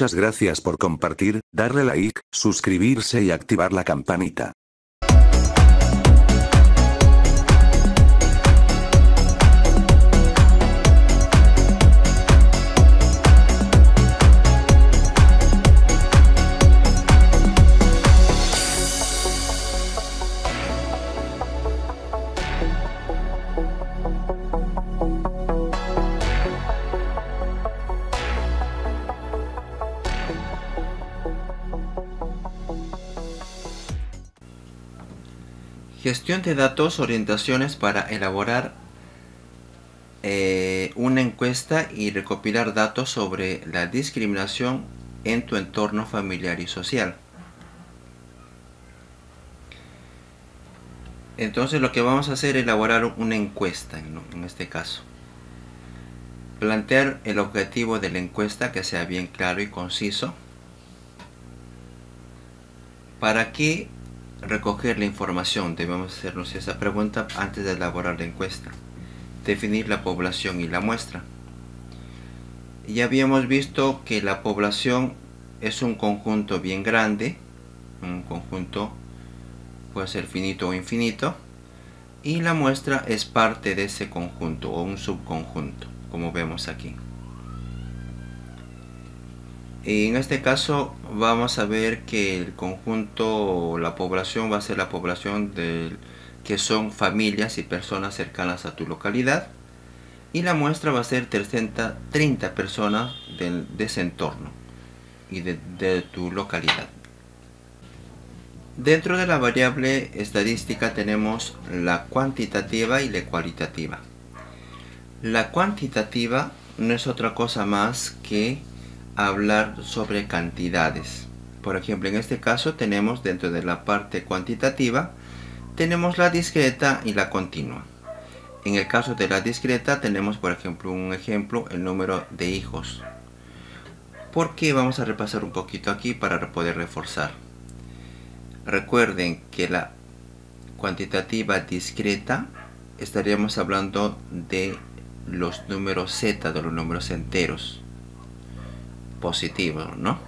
Muchas gracias por compartir, darle like, suscribirse y activar la campanita. Gestión de datos, orientaciones para elaborar una encuesta y recopilar datos sobre la discriminación en tu entorno familiar y social. Entonces lo que vamos a hacer es elaborar una encuesta, en este caso. Plantear el objetivo de la encuesta que sea bien claro y conciso. ¿Para qué? Recoger la información. Debemos hacernos esa pregunta antes de elaborar la encuesta. Definir la población y la muestra. Ya habíamos visto que la población es un conjunto bien grande. Un conjunto puede ser finito o infinito. Y la muestra es parte de ese conjunto o un subconjunto, como vemos aquí. Y en este caso vamos a ver que el conjunto, la población va a ser la población que son familias y personas cercanas a tu localidad, y la muestra va a ser 30 personas de ese entorno y de tu localidad. Dentro de la variable estadística tenemos la cuantitativa y la cualitativa. La cuantitativa no es otra cosa más que hablar sobre cantidades. Por ejemplo, en este caso tenemos dentro de la parte cuantitativa tenemos la discreta y la continua. En el caso de la discreta tenemos, por ejemplo, un ejemplo, el número de hijos. Porque vamos a repasar un poquito aquí para poder reforzar. Recuerden que la cuantitativa discreta estaríamos hablando de los números Z, de los números enteros positivo, ¿no?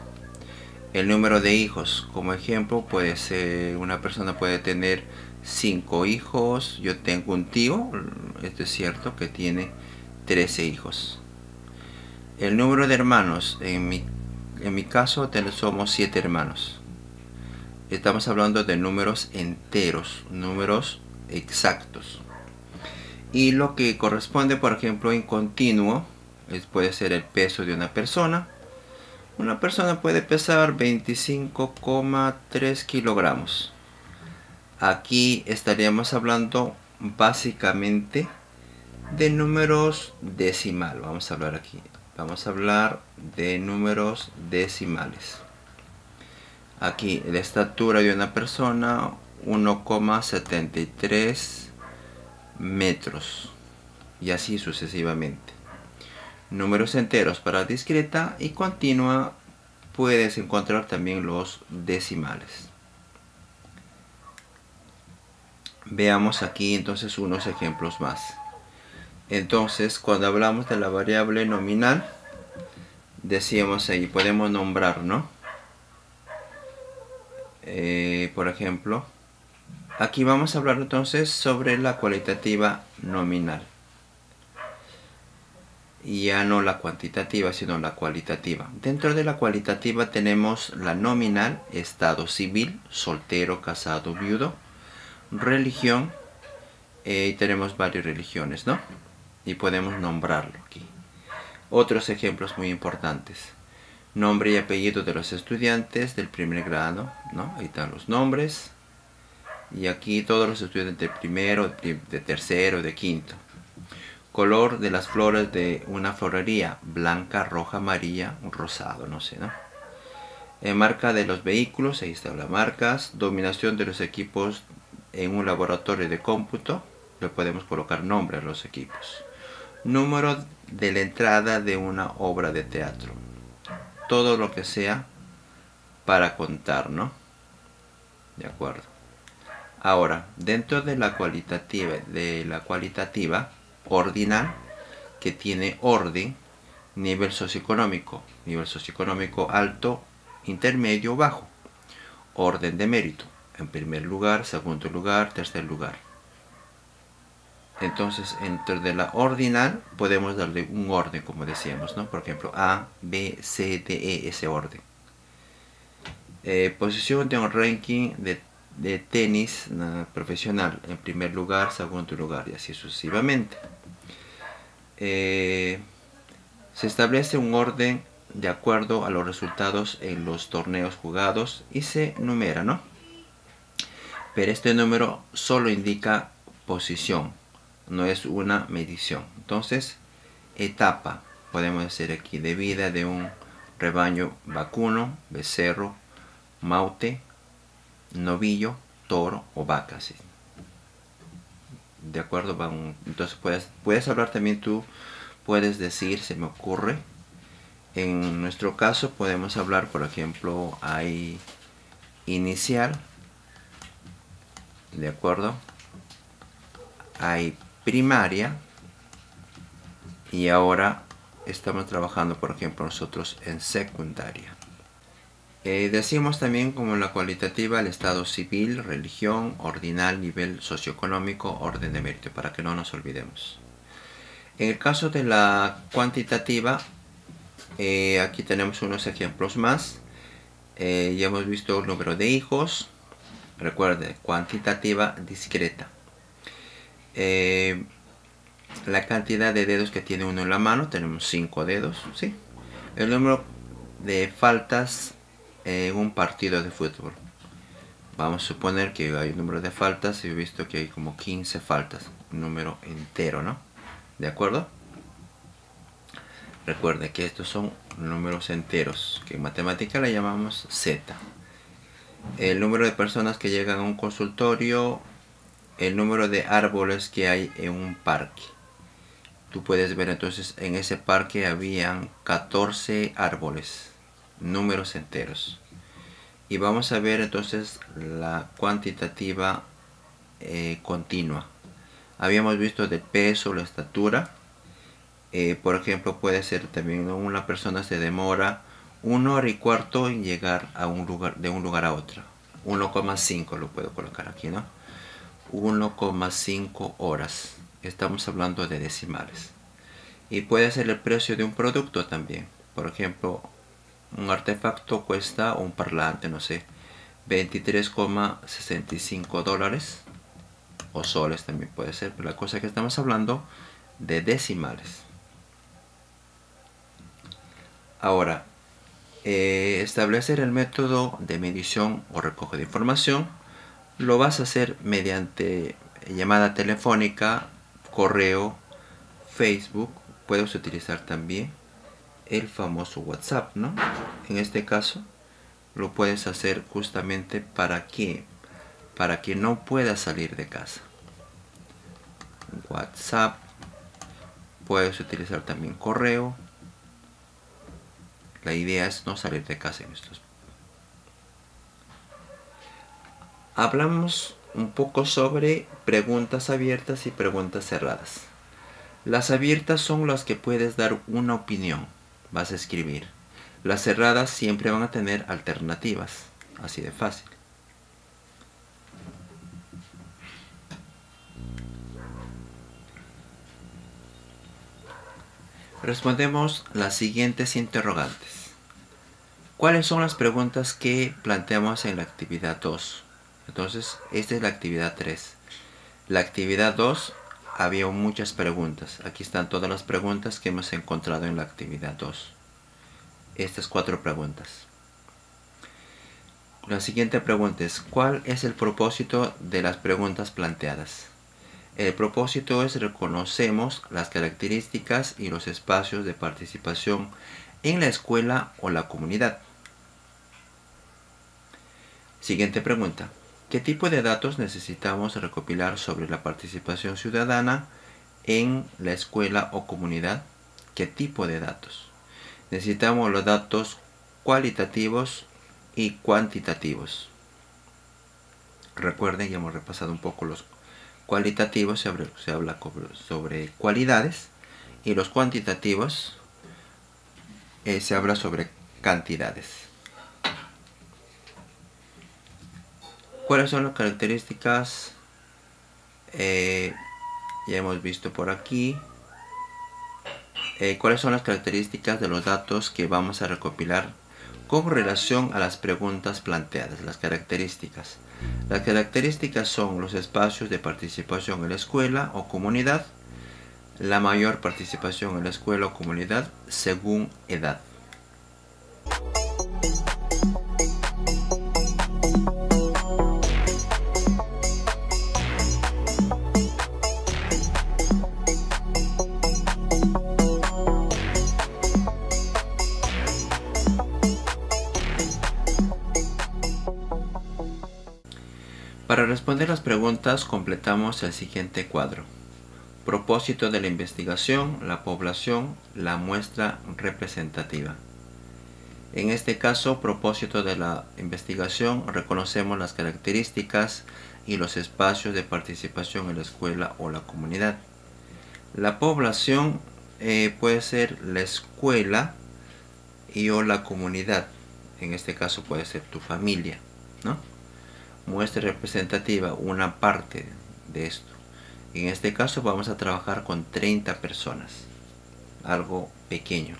El número de hijos, como ejemplo, puede ser, una persona puede tener 5 hijos. Yo tengo un tío, esto es cierto, que tiene 13 hijos. El número de hermanos, en mi caso somos 7 hermanos. Estamos hablando de números enteros, números exactos. Y lo que corresponde, por ejemplo, en continuo, puede ser el peso de una persona. Una persona puede pesar 25,3 kilogramos. Aquí estaríamos hablando básicamente de números decimal. Vamos a hablar aquí. Vamos a hablar de números decimales. Aquí la estatura de una persona, 1,73 metros. Y así sucesivamente. Números enteros para discreta y continua puedes encontrar también los decimales. Veamos aquí entonces unos ejemplos más. Entonces, cuando hablamos de la variable nominal, decíamos ahí, podemos nombrar, ¿no? Por ejemplo, aquí vamos a hablar entonces sobre la cualitativa nominal. Ya no la cuantitativa, sino la cualitativa. Dentro de la cualitativa tenemos la nominal, estado civil, soltero, casado, viudo, religión, y tenemos varias religiones, ¿no? Y podemos nombrarlo aquí. Otros ejemplos muy importantes. Nombre y apellido de los estudiantes del primer grado, ¿no? Ahí están los nombres. Y aquí todos los estudiantes de primero, de tercero, de quinto. Color de las flores de una florería, blanca, roja, amarilla, rosado, no sé, ¿no? Marca de los vehículos, ahí están las marcas. Dominación de los equipos en un laboratorio de cómputo, le podemos colocar nombre a los equipos. Número de la entrada de una obra de teatro. Todo lo que sea para contar, ¿no? De acuerdo. Ahora, dentro de la cualitativa, ordinal, que tiene orden, nivel socioeconómico alto, intermedio, bajo, orden de mérito, en primer lugar, segundo lugar, tercer lugar. Entonces, dentro de la ordinal podemos darle un orden, como decíamos, ¿no? Por ejemplo, A, B, C, D, E, ese orden. Posición de un ranking de tenis profesional, en primer lugar, segundo lugar, y así sucesivamente. Se establece un orden de acuerdo a los resultados en los torneos jugados y se numera, ¿no? Pero este número solo indica posición, no es una medición. Entonces, etapa, podemos decir aquí, de vida de un rebaño vacuno, becerro, maute, novillo, toro o vaca, ¿sí? De acuerdo, entonces puedes hablar también tú, puedes decir, se me ocurre. En nuestro caso podemos hablar, por ejemplo, hay inicial, de acuerdo, hay primaria, y ahora estamos trabajando, por ejemplo, nosotros en secundaria. Decimos también como la cualitativa el estado civil, religión, ordinal, nivel socioeconómico, orden de mérito, para que no nos olvidemos. En el caso de la cuantitativa, aquí tenemos unos ejemplos más. Ya hemos visto el número de hijos, recuerde, cuantitativa discreta. La cantidad de dedos que tiene uno en la mano, tenemos 5 dedos, ¿sí? El número de faltas en un partido de fútbol. Vamos a suponer que hay un número de faltas, y he visto que hay como 15 faltas, un número entero, ¿no? ¿De acuerdo? Recuerde que estos son números enteros, que en matemática le llamamos Z. El número de personas que llegan a un consultorio, el número de árboles que hay en un parque. Tú puedes ver entonces, en ese parque habían 14 árboles, números enteros. Y vamos a ver entonces la cuantitativa continua. Habíamos visto de peso, la estatura. Por ejemplo, puede ser también una persona se demora 1 hora y cuarto en llegar a un lugar, de un lugar a otro. 1,5 lo puedo colocar aquí, ¿no? 1,5 horas. Estamos hablando de decimales. Y puede ser el precio de un producto también. Por ejemplo, un artefacto cuesta, un parlante, no sé, 23,65 dólares. O soles también puede ser. Pero la cosa es que estamos hablando de decimales. Ahora, establecer el método de medición o recojo de información lo vas a hacer mediante llamada telefónica, correo, Facebook. Puedes utilizar también el famoso WhatsApp, ¿no? En este caso lo puedes hacer justamente para que no puedas salir de casa. WhatsApp, puedes utilizar también correo. La idea es no salir de casa en estos. Hablamos un poco sobre preguntas abiertas y preguntas cerradas. Las abiertas son las que puedes dar una opinión, vas a escribir. Las cerradas siempre van a tener alternativas, así de fácil. Respondemos las siguientes interrogantes. ¿Cuáles son las preguntas que planteamos en la actividad 2? Entonces, esta es la actividad 3. La actividad 2 había muchas preguntas. Aquí están todas las preguntas que hemos encontrado en la actividad 2. Estas 4 preguntas. La siguiente pregunta es, ¿cuál es el propósito de las preguntas planteadas? El propósito es reconocemos las características y los espacios de participación en la escuela o la comunidad. Siguiente pregunta. ¿Qué tipo de datos necesitamos recopilar sobre la participación ciudadana en la escuela o comunidad? ¿Qué tipo de datos? Necesitamos los datos cualitativos y cuantitativos. Recuerden, ya hemos repasado un poco los cualitativos, se habla sobre cualidades, y los cuantitativos se habla sobre cantidades. ¿Cuáles son las características? Ya hemos visto por aquí. ¿Cuáles son las características de los datos que vamos a recopilar con relación a las preguntas planteadas? Las características. Las características son los espacios de participación en la escuela o comunidad, la mayor participación en la escuela o comunidad según edad. Para responder las preguntas completamos el siguiente cuadro. Propósito de la investigación, la población, la muestra representativa. En este caso, propósito de la investigación, reconocemos las características y los espacios de participación en la escuela o la comunidad. La población puede ser la escuela y o la comunidad. En este caso puede ser tu familia, ¿no? Muestra representativa, una parte de esto. En este caso vamos a trabajar con 30 personas, algo pequeño.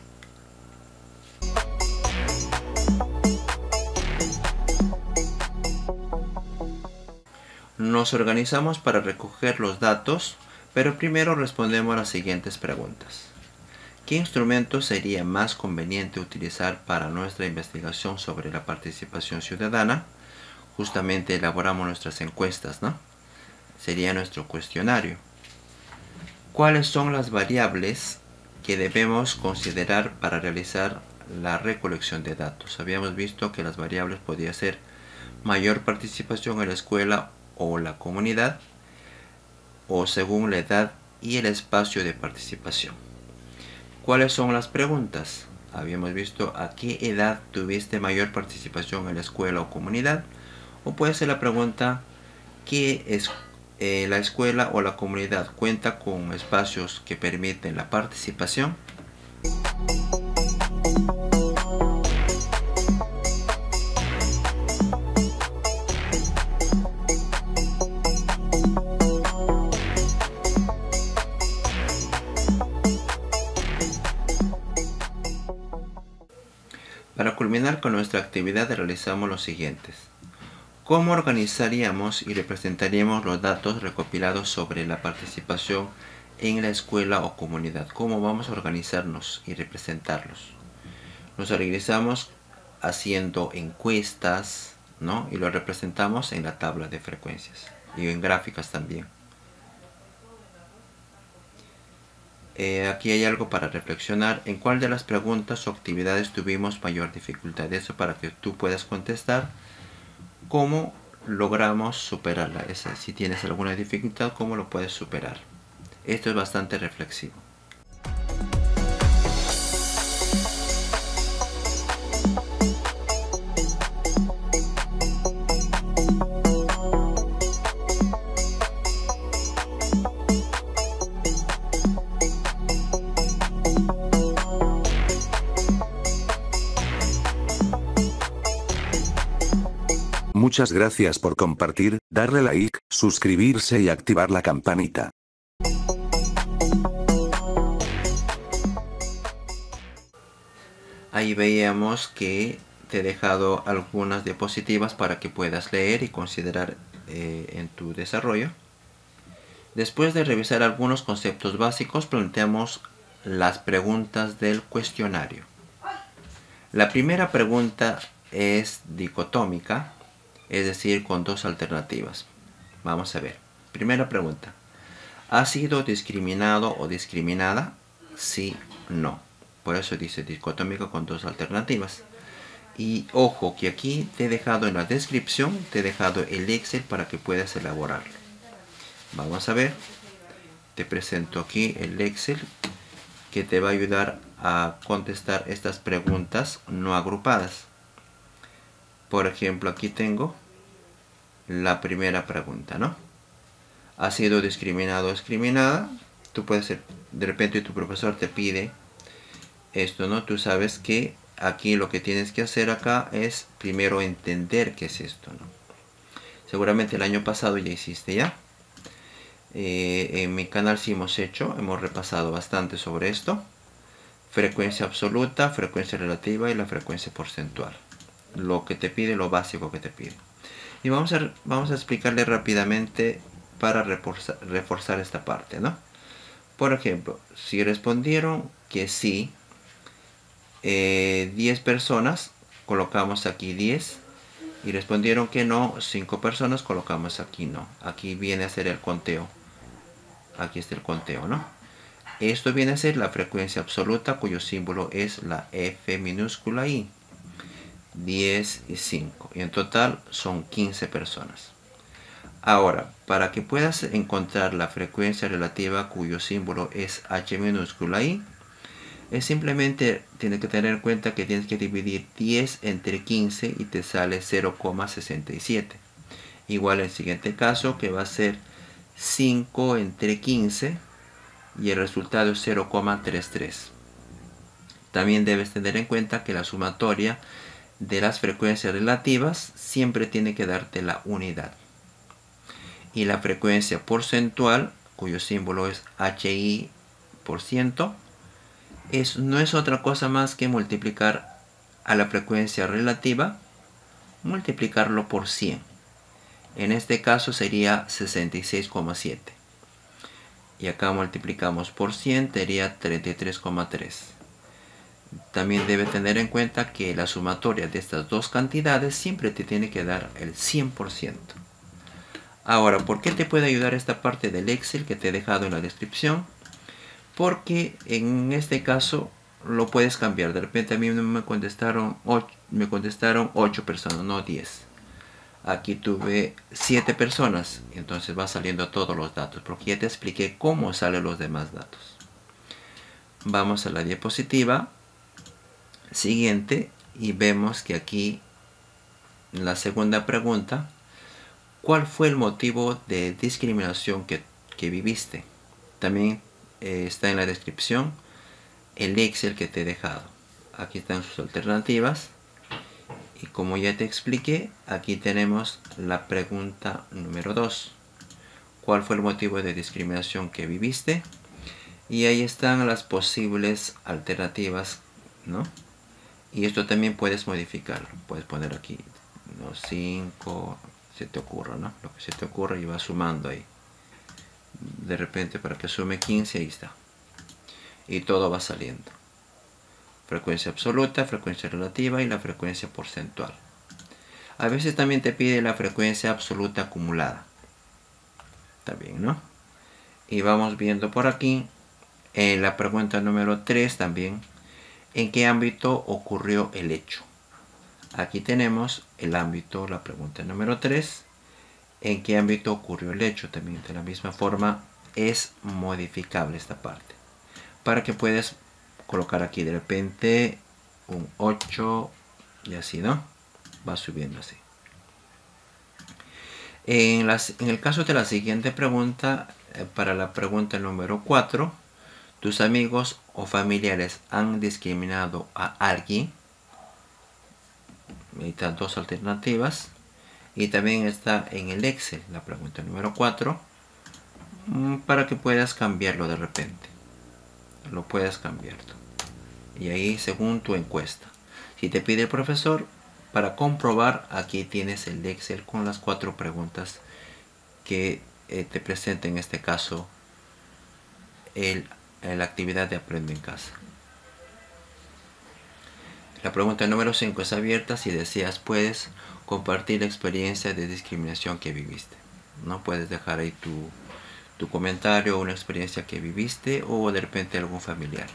Nos organizamos para recoger los datos, pero primero respondemos las siguientes preguntas. ¿Qué instrumento sería más conveniente utilizar para nuestra investigación sobre la participación ciudadana? Justamente elaboramos nuestras encuestas, ¿no? Sería nuestro cuestionario. ¿Cuáles son las variables que debemos considerar para realizar la recolección de datos? Habíamos visto que las variables podían ser mayor participación en la escuela o la comunidad, o según la edad y el espacio de participación. ¿Cuáles son las preguntas? Habíamos visto a qué edad tuviste mayor participación en la escuela o comunidad. O puede ser la pregunta, ¿qué es la escuela o la comunidad cuenta con espacios que permiten la participación? Para culminar con nuestra actividad realizamos los siguientes. ¿Cómo organizaríamos y representaríamos los datos recopilados sobre la participación en la escuela o comunidad? ¿Cómo vamos a organizarnos y representarlos? Nos organizamos haciendo encuestas, ¿no? Y lo representamos en la tabla de frecuencias y en gráficas también. Aquí hay algo para reflexionar. ¿En cuál de las preguntas o actividades tuvimos mayor dificultad? Eso para que tú puedas contestar. ¿Cómo logramos superarla? Esa, si tienes alguna dificultad, ¿cómo lo puedes superar? Esto es bastante reflexivo. Muchas gracias por compartir, darle like, suscribirse y activar la campanita. Ahí veíamos que te he dejado algunas diapositivas para que puedas leer y considerar en tu desarrollo. Después de revisar algunos conceptos básicos, planteamos las preguntas del cuestionario. La primera pregunta es dicotómica. Es decir, con dos alternativas. Vamos a ver. Primera pregunta. ¿Has sido discriminado o discriminada? Sí, no. Por eso dice dicotómico con dos alternativas. Y ojo que aquí te he dejado en la descripción, te he dejado el Excel para que puedas elaborarlo. Vamos a ver. Te presento aquí el Excel que te va a ayudar a contestar estas preguntas no agrupadas. Por ejemplo, aquí tengo la primera pregunta, ¿no? ¿Has sido discriminado o discriminada? Tú puedes ser, de repente tu profesor te pide esto, ¿no? Tú sabes que aquí lo que tienes que hacer acá es primero entender qué es esto, ¿no? Seguramente el año pasado ya hiciste, ¿ya? En mi canal sí hemos repasado bastante sobre esto. Frecuencia absoluta, frecuencia relativa y la frecuencia porcentual. Lo que te pide, lo básico que te pide. Y vamos a explicarle rápidamente para reforzar esta parte, ¿no? Por ejemplo, si respondieron que sí, 10 personas, colocamos aquí 10. Y respondieron que no, 5 personas, colocamos aquí no. Aquí viene a ser el conteo. Aquí está el conteo, ¿no? Esto viene a ser la frecuencia absoluta, cuyo símbolo es la F minúscula I. 10 y 5. Y en total son 15 personas. Ahora, para que puedas encontrar la frecuencia relativa, cuyo símbolo es H minúscula I, es simplemente, tienes que tener en cuenta que tienes que dividir 10 entre 15 y te sale 0,67. Igual el siguiente caso, que va a ser 5 entre 15 y el resultado es 0,33. También debes tener en cuenta que la sumatoria de las frecuencias relativas siempre tiene que darte la unidad. Y la frecuencia porcentual, cuyo símbolo es HI%, no es otra cosa más que multiplicar a la frecuencia relativa, multiplicarlo por 100. En este caso sería 66,7. Y acá multiplicamos por 100, sería 33,3. También debe tener en cuenta que la sumatoria de estas dos cantidades siempre te tiene que dar el 100%. Ahora, ¿por qué te puede ayudar esta parte del Excel que te he dejado en la descripción? Porque en este caso lo puedes cambiar. De repente a mí me contestaron 8 personas, no 10. Aquí tuve 7 personas. Entonces va saliendo todos los datos, porque ya te expliqué cómo salen los demás datos. Vamos a la diapositiva siguiente y vemos que aquí en la segunda pregunta, ¿cuál fue el motivo de discriminación que viviste? También está en la descripción el Excel que te he dejado. Aquí están sus alternativas. Y como ya te expliqué, aquí tenemos la pregunta número 2. ¿Cuál fue el motivo de discriminación que viviste? Y ahí están las posibles alternativas, ¿no? Y esto también puedes modificarlo. Puedes poner aquí 5, se te ocurra, ¿no? Lo que se te ocurra y vas sumando ahí. De repente para que sume 15, ahí está. Y todo va saliendo. Frecuencia absoluta, frecuencia relativa y la frecuencia porcentual. A veces también te pide la frecuencia absoluta acumulada. Está bien, ¿no? Y vamos viendo por aquí, en la pregunta número 3 también, ¿en qué ámbito ocurrió el hecho? Aquí tenemos el ámbito, la pregunta número 3. ¿En qué ámbito ocurrió el hecho? También de la misma forma es modificable esta parte. Para que puedas colocar aquí de repente un 8 y así, ¿no? Va subiendo así. En el caso de la siguiente pregunta, para la pregunta número 4, ¿tus amigos o familiares han discriminado a alguien? Ahí están dos alternativas. Y también está en el Excel la pregunta número 4 para que puedas cambiarlo de repente. Lo puedas cambiar tú. Y ahí según tu encuesta. Si te pide el profesor, para comprobar, aquí tienes el Excel con las 4 preguntas que te presenta en este caso la actividad de Aprende en Casa. La pregunta número 5 es abierta. Si deseas, puedes compartir la experiencia de discriminación que viviste. No puedes dejar ahí tu comentario, una experiencia que viviste o de repente algún familiar.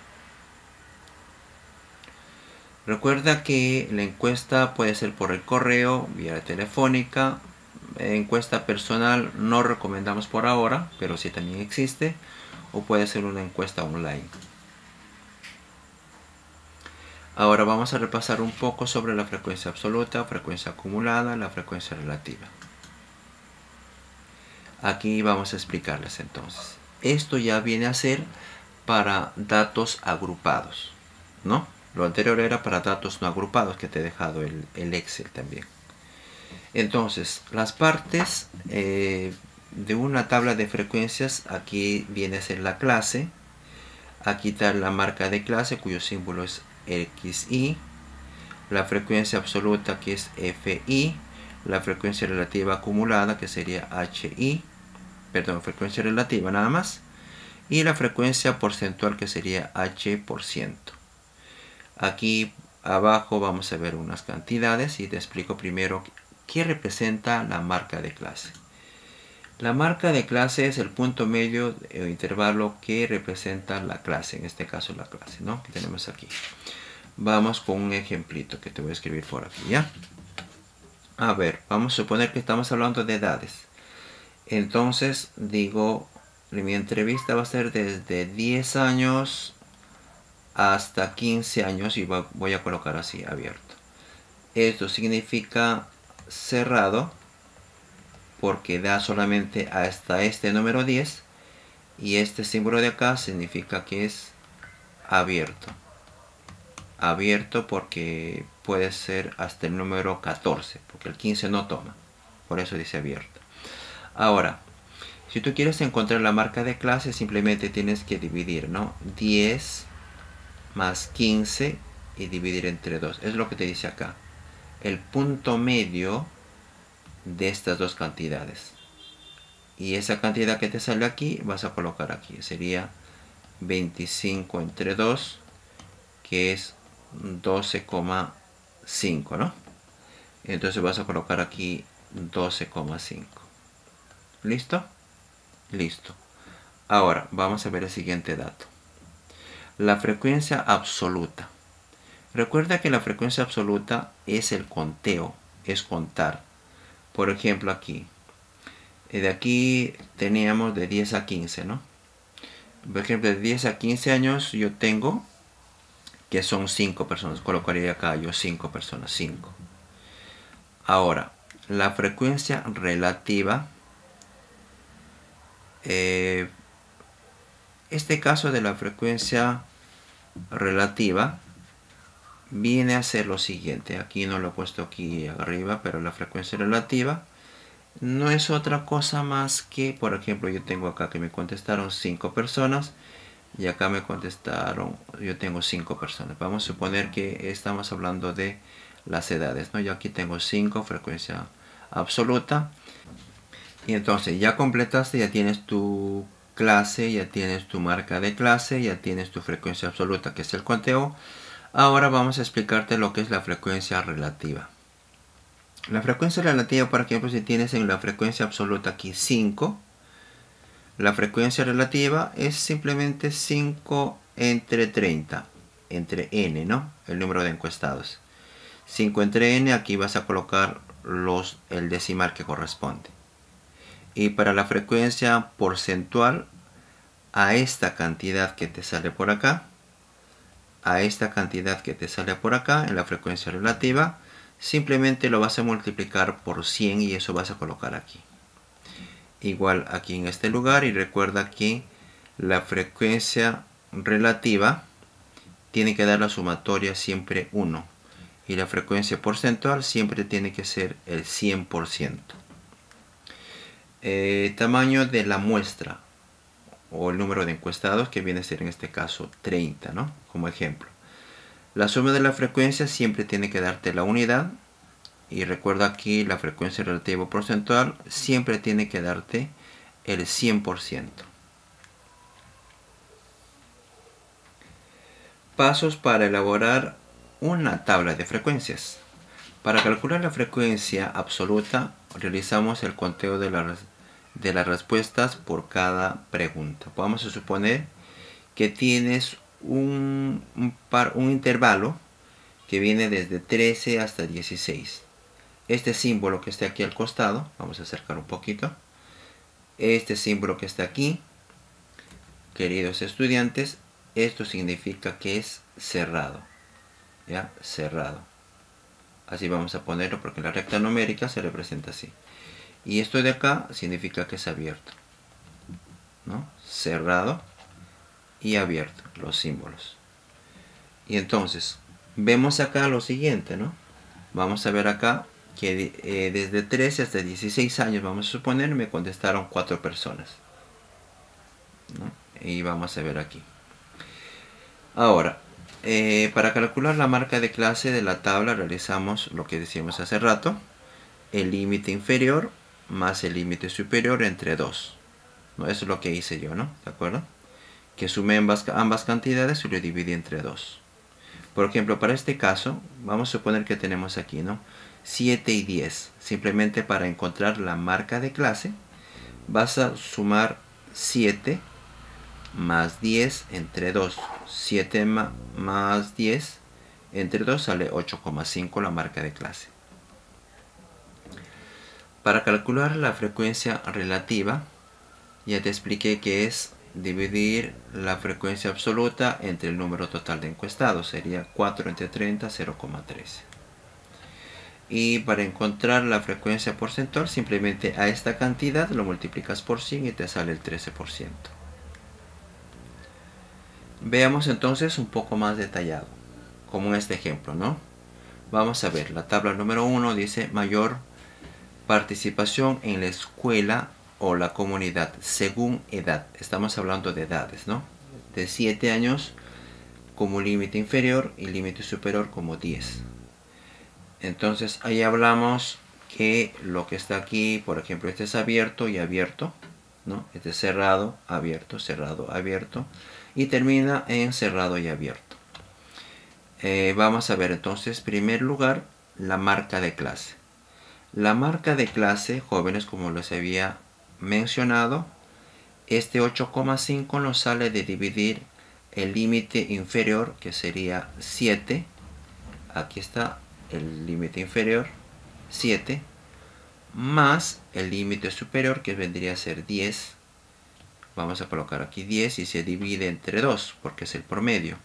Recuerda que la encuesta puede ser por el correo, vía telefónica, encuesta personal no recomendamos por ahora, pero sí también existe, o puede ser una encuesta online. Ahora vamos a repasar un poco sobre la frecuencia absoluta, frecuencia acumulada, la frecuencia relativa. Aquí vamos a explicarles entonces. Esto ya viene a ser para datos agrupados. ¿no? Lo anterior era para datos no agrupados, que te he dejado el Excel también. Entonces, las partes de una tabla de frecuencias, aquí viene a ser la clase. Aquí está la marca de clase, cuyo símbolo es XY. La frecuencia absoluta, que es FI. La frecuencia relativa acumulada, que sería HI. Perdón, frecuencia relativa nada más. Y la frecuencia porcentual, que sería H%. Aquí abajo vamos a ver unas cantidades y te explico primero qué representa la marca de clase. La marca de clase es el punto medio o intervalo que representa la clase, en este caso la clase, ¿no?, que tenemos aquí. Vamos con un ejemplito que te voy a escribir por aquí, ¿ya? A ver, vamos a suponer que estamos hablando de edades. Entonces digo, mi entrevista va a ser desde 10 años hasta 15 años y voy a colocar así, abierto. Esto significa cerrado, porque da solamente hasta este número 10, y este símbolo de acá significa que es abierto. Abierto porque puede ser hasta el número 14, porque el 15 no toma, por eso dice abierto. Ahora, si tú quieres encontrar la marca de clase, simplemente tienes que dividir, ¿no? 10 más 15 y dividir entre 2, es lo que te dice acá. El punto medio de estas dos cantidades, y esa cantidad que te sale aquí vas a colocar aquí, sería 25 entre 2, que es 12,5, ¿no? Entonces vas a colocar aquí 12,5. ¿Listo? Listo. Ahora vamos a ver el siguiente dato. La frecuencia absoluta. Recuerda que la frecuencia absoluta es el conteo, es contar. Por ejemplo, aquí. De aquí teníamos de 10 a 15, ¿no? Por ejemplo, de 10 a 15 años yo tengo que son 5 personas. Colocaría acá yo 5 personas, 5. Ahora, la frecuencia relativa. Este caso de la frecuencia relativa viene a ser lo siguiente. Aquí no lo he puesto aquí arriba, pero la frecuencia relativa no es otra cosa más que, por ejemplo, yo tengo acá que me contestaron 5 personas y acá me contestaron, yo tengo 5 personas. Vamos a suponer que estamos hablando de las edades, ¿no? Yo aquí tengo 5, frecuencia absoluta. Y entonces ya completaste, ya tienes tu clase, ya tienes tu marca de clase, ya tienes tu frecuencia absoluta, que es el conteo. Ahora vamos a explicarte lo que es la frecuencia relativa. La frecuencia relativa, por ejemplo, si tienes en la frecuencia absoluta aquí 5, la frecuencia relativa es simplemente 5 entre 30, entre n, ¿no? El número de encuestados. 5 entre n, aquí vas a colocar el decimal que corresponde. Y para la frecuencia porcentual, a esta cantidad que te sale por acá, a esta cantidad que te sale por acá, en la frecuencia relativa, simplemente lo vas a multiplicar por 100 y eso vas a colocar aquí. Igual aquí en este lugar, y recuerda que la frecuencia relativa tiene que dar la sumatoria siempre 1. Y la frecuencia porcentual siempre tiene que ser el 100%. Tamaño de la muestra o el número de encuestados, que viene a ser en este caso 30, ¿no? Como ejemplo. La suma de la frecuencia siempre tiene que darte la unidad. Y recuerda aquí la frecuencia relativa porcentual siempre tiene que darte el 100%. Pasos para elaborar una tabla de frecuencias. Para calcular la frecuencia absoluta realizamos el conteo de las respuestas por cada pregunta. Vamos a suponer que tienes un intervalo que viene desde 13 hasta 16. Este símbolo que está aquí al costado, vamos a acercar un poquito. Este símbolo que está aquí, queridos estudiantes, esto significa que es cerrado. ¿Ya? Cerrado. Así vamos a ponerlo porque la recta numérica se representa así. Y esto de acá significa que es abierto, ¿no? Cerrado y abierto, los símbolos. Y entonces, vemos acá lo siguiente, ¿no? Vamos a ver acá que desde 13 hasta 16 años, vamos a suponer, me contestaron 4 personas, ¿no? Y vamos a ver aquí. Ahora, para calcular la marca de clase de la tabla, realizamos lo que decíamos hace rato. El límite inferior más el límite superior entre 2. ¿No? Eso es lo que hice yo, ¿no? ¿De acuerdo? Que sumé ambas cantidades y lo dividí entre 2. Por ejemplo, para este caso, vamos a suponer que tenemos aquí, ¿no? 7 y 10. Simplemente para encontrar la marca de clase, vas a sumar 7 más 10 entre 2. 7 más 10 entre 2 sale 8,5, la marca de clase. Para calcular la frecuencia relativa, ya te expliqué que es dividir la frecuencia absoluta entre el número total de encuestados. Sería 4 entre 30, 0,13. Y para encontrar la frecuencia porcentual, simplemente a esta cantidad lo multiplicas por 100 y te sale el 13%. Veamos entonces un poco más detallado, como en este ejemplo, ¿no? Vamos a ver, la tabla número 1 dice mayor participación en la escuela o la comunidad según edad. Estamos hablando de edades, ¿no? De 7 años como límite inferior y límite superior como 10. Entonces ahí hablamos que lo que está aquí, por ejemplo, este es abierto y abierto, ¿no? Este es cerrado, abierto, cerrado, abierto. Y termina en cerrado y abierto. Vamos a ver entonces, en primer lugar, la marca de clase. La marca de clase, jóvenes, como les había mencionado, este 8,5 nos sale de dividir el límite inferior, que sería 7. Aquí está el límite inferior, 7. Más el límite superior, que vendría a ser 10. Vamos a colocar aquí 10 y se divide entre 2 porque es el promedio.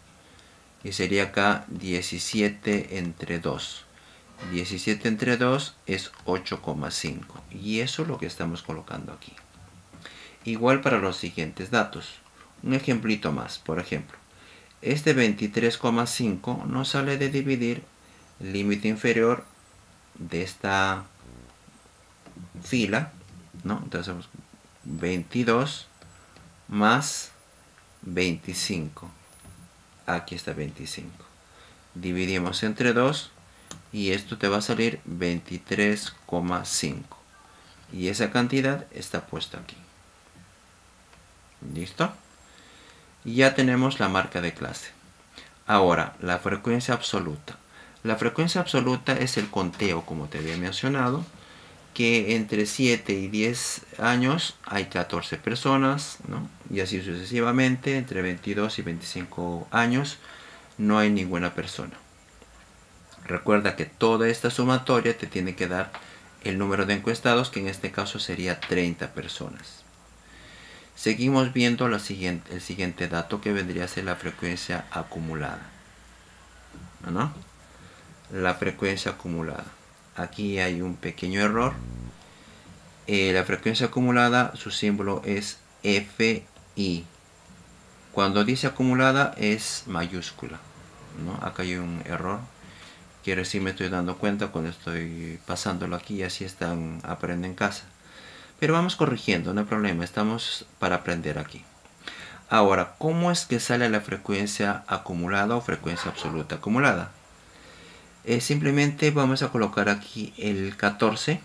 Y sería acá 17 entre 2. 17 entre 2 es 8,5. Y eso es lo que estamos colocando aquí. Igual para los siguientes datos. Un ejemplito más. Por ejemplo, este 23,5 nos sale de dividir el límite inferior de esta fila, ¿no? Entonces 22 más 25. Aquí está 25. Dividimos entre 2 y esto te va a salir 23,5. Y esa cantidad está puesta aquí. ¿Listo? Ya tenemos la marca de clase. Ahora, la frecuencia absoluta. La frecuencia absoluta es el conteo, como te había mencionado, que entre 7 y 10 años hay 14 personas, ¿no? Y así sucesivamente, entre 22 y 25 años no hay ninguna persona. Recuerda que toda esta sumatoria te tiene que dar el número de encuestados, que en este caso sería 30 personas. Seguimos viendo el siguiente dato, que vendría a ser la frecuencia acumulada, ¿no? La frecuencia acumulada. Aquí hay un pequeño error. La frecuencia acumulada, su símbolo es FI. Cuando dice acumulada es mayúscula, ¿no? Acá hay un error que recién me estoy dando cuenta cuando estoy pasándolo aquí, y así están Aprende en Casa. Pero vamos corrigiendo, no hay problema, estamos para aprender aquí. Ahora, ¿cómo es que sale la frecuencia acumulada o frecuencia absoluta acumulada? Simplemente vamos a colocar aquí el 14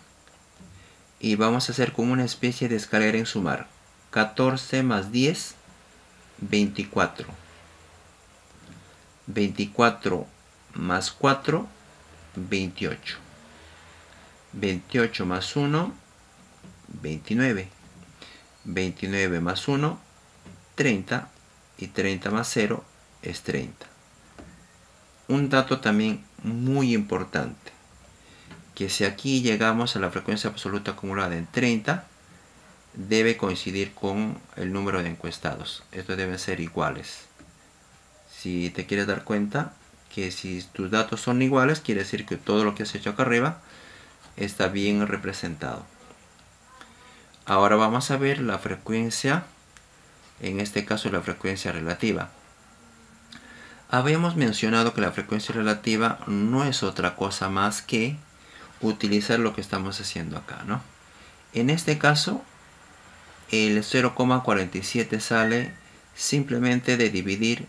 y vamos a hacer como una especie de escalera en sumar. 14 más 10, 24. 24 más 4, 28. 28 más 1, 29. 29 más 1, 30. Y 30 más 0 es 30. Un dato también muy importante, que si aquí llegamos a la frecuencia absoluta acumulada en 30, debe coincidir con el número de encuestados. Estos deben ser iguales. Si te quieres dar cuenta que si tus datos son iguales, quiere decir que todo lo que has hecho acá arriba está bien representado. Ahora vamos a ver la frecuencia, en este caso la frecuencia relativa. Habíamos mencionado que la frecuencia relativa no es otra cosa más que utilizar lo que estamos haciendo acá, ¿no? En este caso, el 0,47 sale simplemente de dividir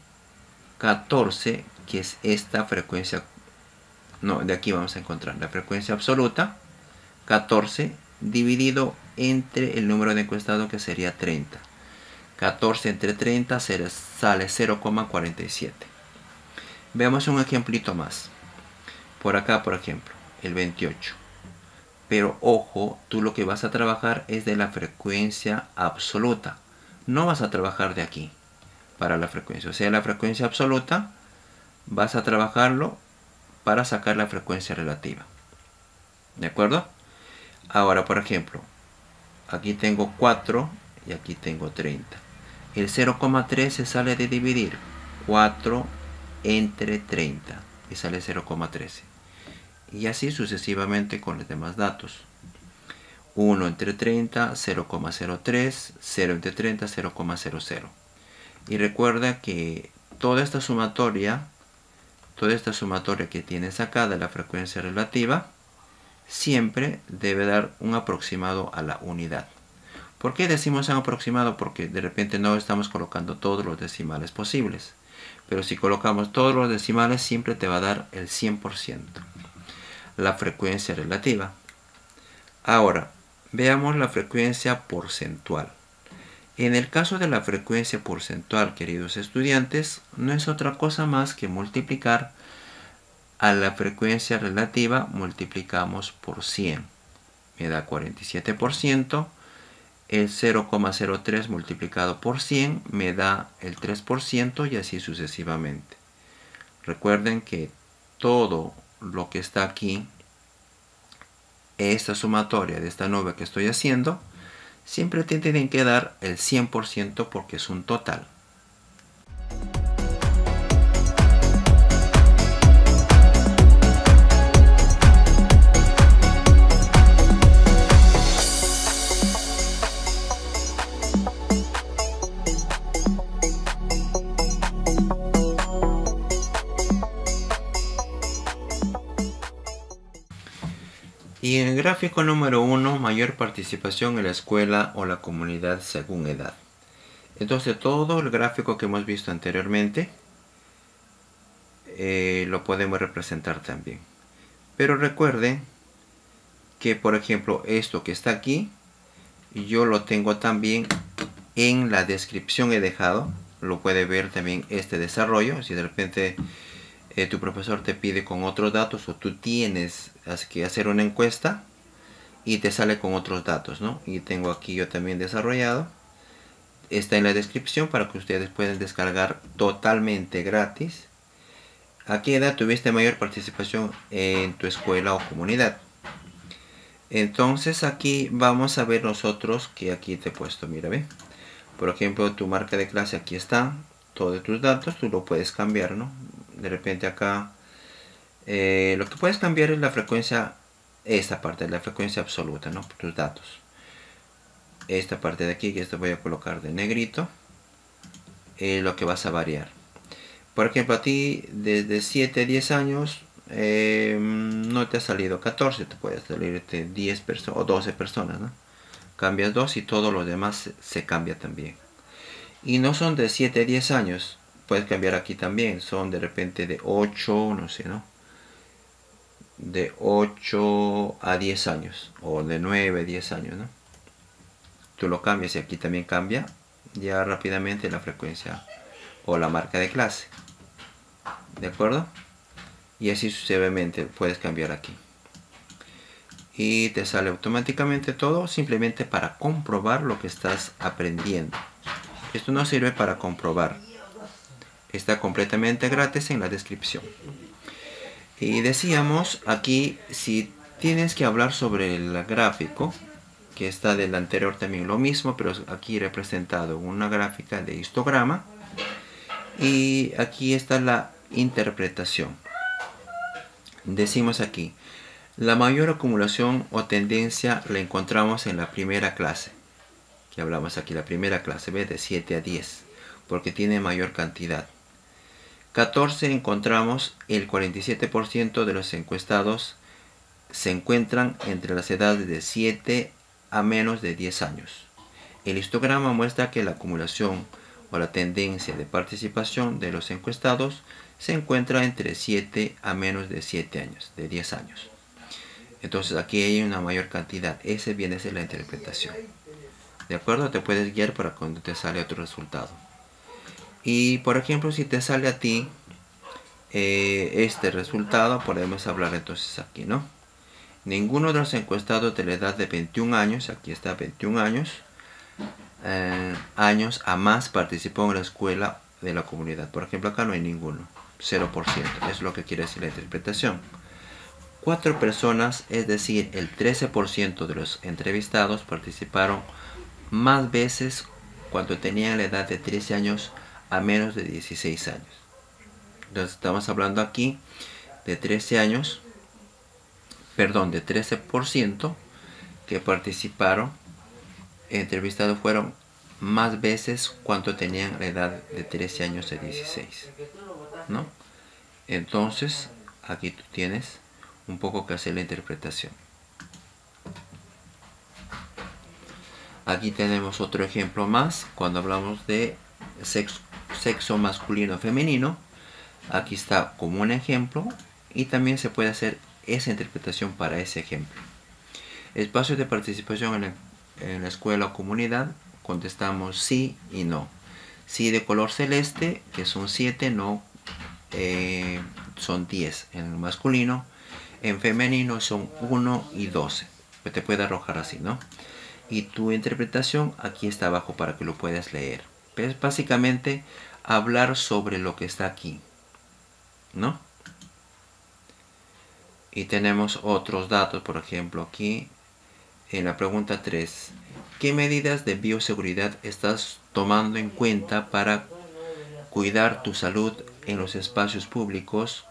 14, que es esta frecuencia. No, de aquí vamos a encontrar la frecuencia absoluta, 14, dividido entre el número de encuestado, que sería 30. 14 entre 30 sale 0,47. Veamos un ejemplito más. Por acá, por ejemplo, el 28. Pero ojo, tú lo que vas a trabajar es de la frecuencia absoluta. No vas a trabajar de aquí para la frecuencia. O sea, la frecuencia absoluta vas a trabajarlo para sacar la frecuencia relativa. ¿De acuerdo? Ahora, por ejemplo, aquí tengo 4 y aquí tengo 30. El 0,3 se sale de dividir 4 entre 30 y sale 0,13. Y así sucesivamente con los demás datos. 1 entre 30, 0,03, 0 entre 30, 0,00. Y recuerda que toda esta sumatoria que tienes acá de la frecuencia relativa, siempre debe dar un aproximado a la unidad. ¿Por qué decimos un aproximado? Porque de repente no estamos colocando todos los decimales posibles. Pero si colocamos todos los decimales, siempre te va a dar el 100%. La frecuencia relativa. Ahora, veamos la frecuencia porcentual. En el caso de la frecuencia porcentual, queridos estudiantes, no es otra cosa más que multiplicar a la frecuencia relativa, multiplicamos por 100. Me da 47%. El 0,03 multiplicado por 100 me da el 3% y así sucesivamente. Recuerden que todo lo que está aquí, esta sumatoria de esta nube que estoy haciendo, siempre te tienen que dar el 100% porque es un total. Y en el gráfico número 1, mayor participación en la escuela o la comunidad según edad. Entonces todo el gráfico que hemos visto anteriormente lo podemos representar también. Pero recuerden que, por ejemplo, esto que está aquí, yo lo tengo también en la descripción he dejado. Lo puede ver también este desarrollo, si de repente tu profesor te pide con otros datos o tú tienes que hacer una encuesta y te sale con otros datos, ¿no? Y tengo aquí yo también desarrollado. Está en la descripción para que ustedes puedan descargar totalmente gratis. ¿A qué edad tuviste mayor participación en tu escuela o comunidad? Entonces aquí vamos a ver nosotros que aquí te he puesto, mira, ve. Por ejemplo, tu marca de clase aquí está. Todos tus datos tú lo puedes cambiar, ¿no? De repente acá lo que puedes cambiar es la frecuencia, esta parte de la frecuencia absoluta, ¿no? Tus datos. Esta parte de aquí, que esto voy a colocar de negrito, lo que vas a variar. Por ejemplo, a ti desde 7 a 10 años no te ha salido 14, te puede salir 10 personas o 12 personas, ¿no? Cambias 2 y todo lo demás se cambia también. Y no son de 7 a 10 años. Puedes cambiar aquí también, son de repente de 8, no sé, ¿no? De 8 a 10 años, o de 9 a 10 años, ¿no? Tú lo cambias y aquí también cambia ya rápidamente la frecuencia o la marca de clase. ¿De acuerdo? Y así sucesivamente puedes cambiar aquí. Y te sale automáticamente todo simplemente para comprobar lo que estás aprendiendo. Esto no sirve para comprobar. Está completamente gratis en la descripción. Y decíamos aquí, si tienes que hablar sobre el gráfico, que está del anterior también lo mismo, pero aquí representado una gráfica de histograma. Y aquí está la interpretación. Decimos aquí, la mayor acumulación o tendencia la encontramos en la primera clase. Que hablamos aquí, la primera clase, ¿ves? De 7 a 10, porque tiene mayor cantidad. 14 encontramos el 47% de los encuestados se encuentran entre las edades de 7 a menos de 10 años. El histograma muestra que la acumulación o la tendencia de participación de los encuestados se encuentra entre 7 a menos de 7 años, de 10 años. Entonces aquí hay una mayor cantidad. Ese viene a ser la interpretación. ¿De acuerdo? Te puedes guiar para cuando te sale otro resultado. Y por ejemplo, si te sale a ti este resultado, podemos hablar entonces aquí, ¿no? Ninguno de los encuestados de la edad de 21 años, aquí está 21 años, años a más participó en la escuela de la comunidad. Por ejemplo, acá no hay ninguno, 0%, es lo que quiere decir la interpretación. 4 personas, es decir, el 13% de los entrevistados participaron más veces cuando tenían la edad de 13 años a menos de 16 años. Entonces estamos hablando aquí de 13% que participaron, entrevistados fueron más veces cuando tenían la edad de 13 años a 16, ¿no? Entonces aquí tú tienes un poco que hacer la interpretación. Aquí tenemos otro ejemplo más cuando hablamos de sexo masculino o femenino. Aquí está como un ejemplo y también se puede hacer esa interpretación para ese ejemplo. Espacios de participación en la escuela o comunidad, contestamos sí y no. Sí de color celeste, que son 7, no, son 10 en el masculino. En femenino son 1 y 12. Pues te puede arrojar así, ¿no? Y tu interpretación aquí está abajo para que lo puedas leer. Es básicamente hablar sobre lo que está aquí, ¿no? Y tenemos otros datos, por ejemplo, aquí en la pregunta 3. ¿Qué medidas de bioseguridad estás tomando en cuenta para cuidar tu salud en los espacios públicos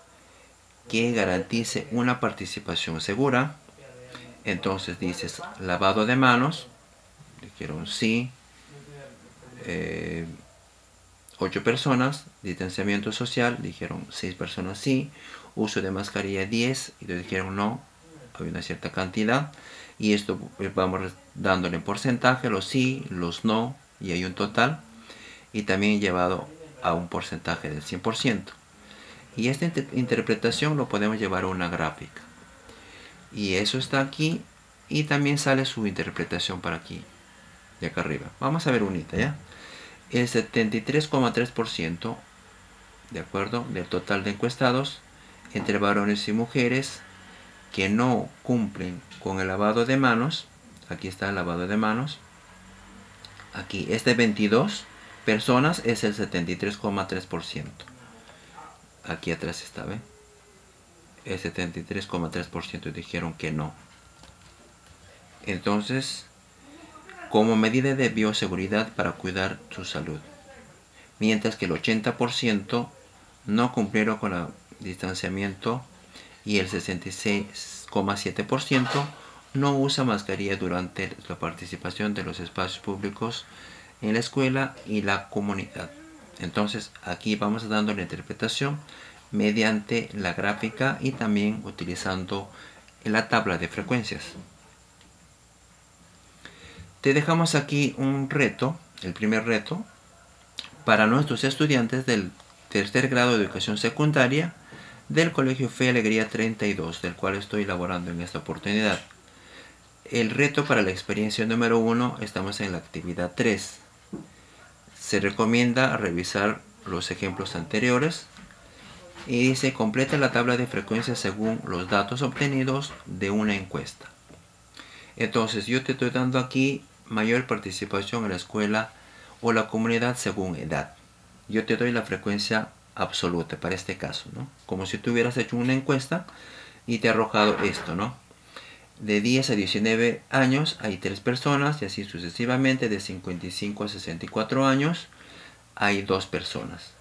que garantice una participación segura? Entonces dices lavado de manos, dijeron sí, 8 personas, distanciamiento social, dijeron 6 personas sí, uso de mascarilla 10, y dijeron no, hay una cierta cantidad, y esto vamos dándole en porcentaje, los sí, los no, y hay un total, y también llevado a un porcentaje del 100%. Y esta interpretación lo podemos llevar a una gráfica, y eso está aquí, y también sale su interpretación para aquí, de acá arriba. Vamos a ver unita, ¿ya? El 73,3%, de acuerdo, del total de encuestados entre varones y mujeres que no cumplen con el lavado de manos. Aquí está el lavado de manos. Aquí, este 22 personas es el 73,3%. Aquí atrás está, ¿ve? El 73,3% dijeron que no. Entonces, como medida de bioseguridad para cuidar su salud. Mientras que el 80% no cumplieron con el distanciamiento y el 66,7% no usa mascarilla durante la participación de los espacios públicos en la escuela y la comunidad. Entonces aquí vamos dando la interpretación mediante la gráfica y también utilizando la tabla de frecuencias. Te dejamos aquí un reto, el primer reto, para nuestros estudiantes del tercer grado de educación secundaria del Colegio Fe y Alegría 32, del cual estoy elaborando en esta oportunidad. El reto para la experiencia número 1, estamos en la actividad 3. Se recomienda revisar los ejemplos anteriores y dice completa la tabla de frecuencias según los datos obtenidos de una encuesta. Entonces yo te estoy dando aquí mayor participación en la escuela o la comunidad según edad. Yo te doy la frecuencia absoluta para este caso, ¿no? Como si tú hubieras hecho una encuesta y te ha arrojado esto, ¿no? De 10 a 19 años hay 3 personas y así sucesivamente. De 55 a 64 años hay 2 personas.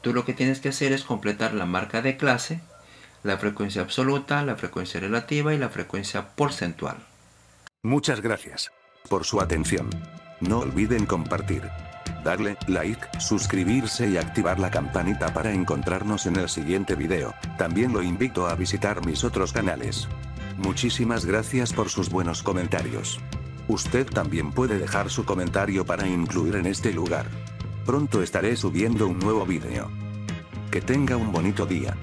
Tú lo que tienes que hacer es completar la marca de clase, la frecuencia absoluta, la frecuencia relativa y la frecuencia porcentual. Muchas gracias por su atención. No olviden compartir. darle like, suscribirse y activar la campanita para encontrarnos en el siguiente video. También lo invito a visitar mis otros canales. Muchísimas gracias por sus buenos comentarios. Usted también puede dejar su comentario para incluir en este lugar. Pronto estaré subiendo un nuevo vídeo. Que tenga un bonito día.